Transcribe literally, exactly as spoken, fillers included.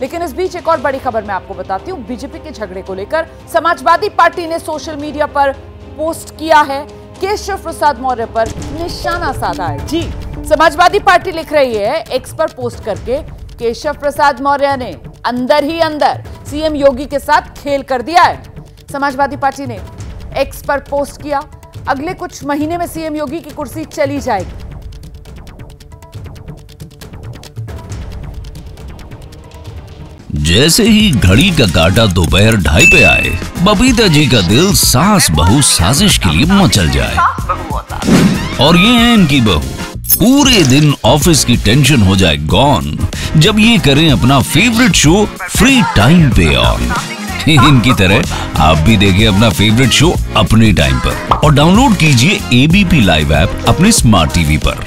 लेकिन इस बीच एक और बड़ी खबर मैं आपको बताती हूँ। बीजेपी के झगड़े को लेकर समाजवादी पार्टी ने सोशल मीडिया पर पोस्ट किया है, केशव प्रसाद मौर्य पर निशाना साधा है। जी, समाजवादी पार्टी लिख रही है एक्स पर पोस्ट करके, केशव प्रसाद मौर्य ने अंदर ही अंदर सीएम योगी के साथ खेल कर दिया है। समाजवादी पार्टी ने एक्स पर पोस्ट किया, अगले कुछ महीने में सीएम योगी की कुर्सी चली जाएगी। जैसे ही घड़ी का काटा दोपहर ढाई पे आए, बबीता जी का दिल सास बहु साजिश के लिए मचल जाए। और ये है इनकी बहू, पूरे दिन ऑफिस की टेंशन हो जाए गॉन जब ये करें अपना फेवरेट शो फ्री टाइम पे ऑन। इनकी तरह आप भी देखें अपना फेवरेट शो अपने टाइम पर और डाउनलोड कीजिए एबीपी लाइव ऐप अपने स्मार्ट टीवी पर।